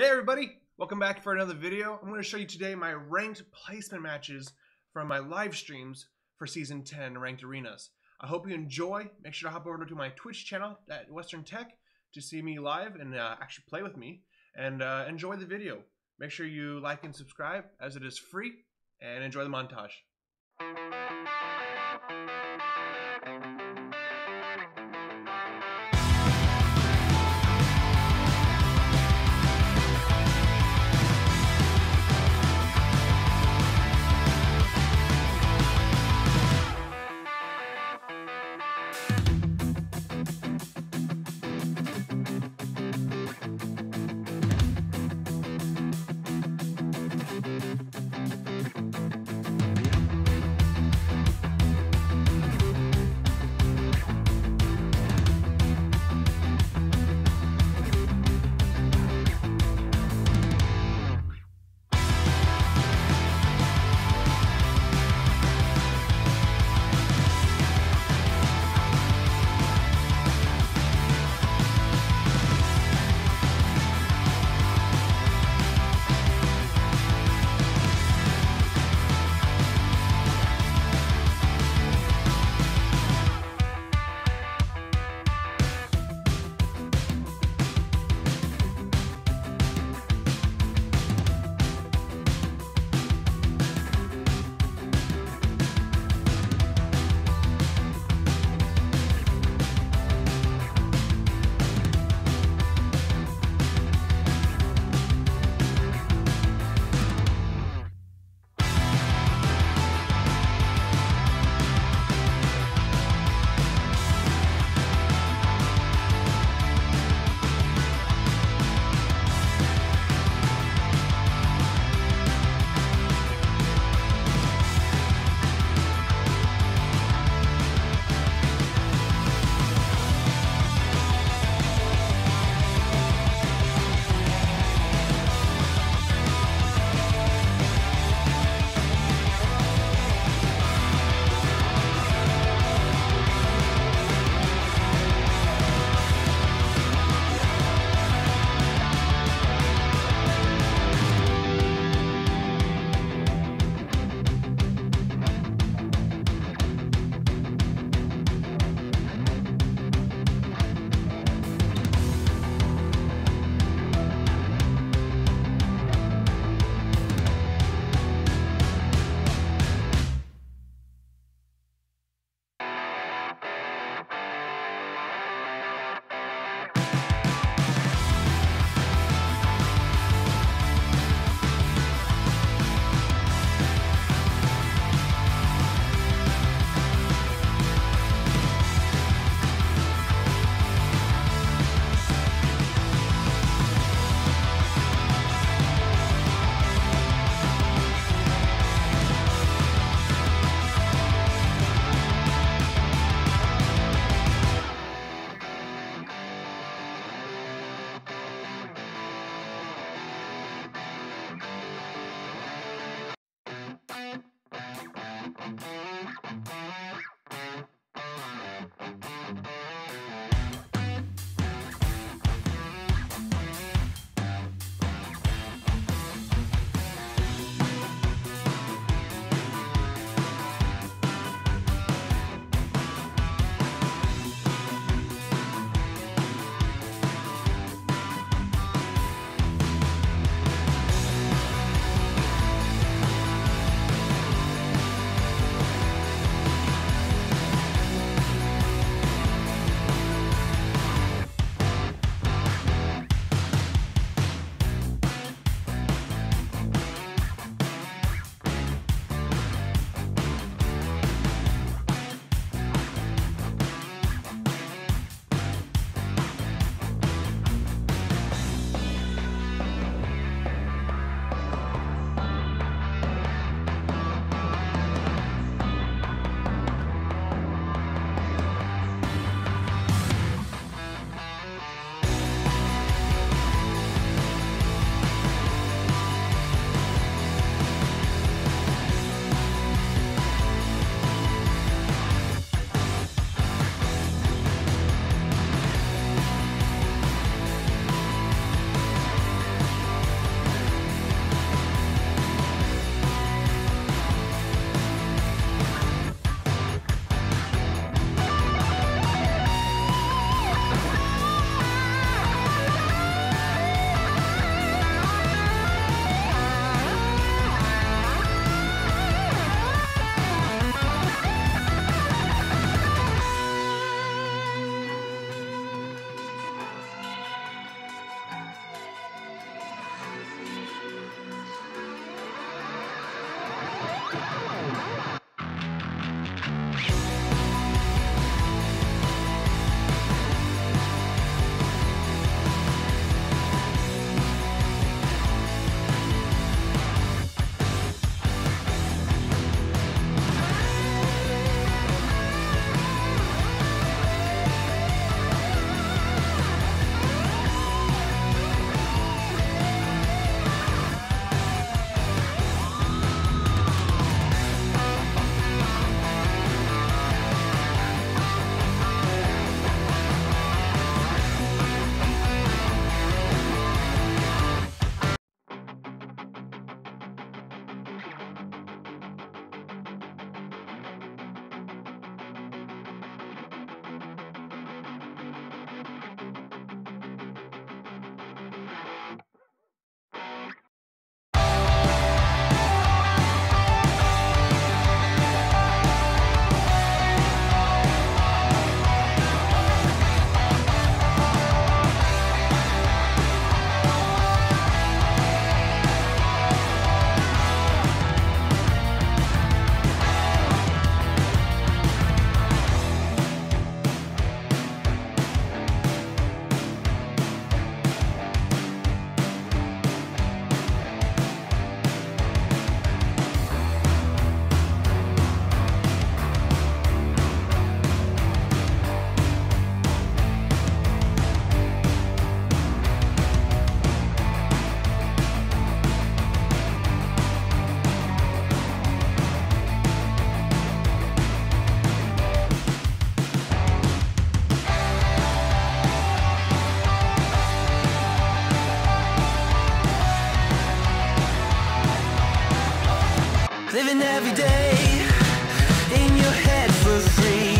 Hey everybody, welcome back for another video. I'm going to show you today my ranked placement matches from my live streams for season 10 ranked arenas. I hope you enjoy. Make sure to hop over to my Twitch channel at Western Tech to see me live and actually play with me and enjoy the video. Make sure you like and subscribe as it is free and enjoy the montage. living every day in your head for free.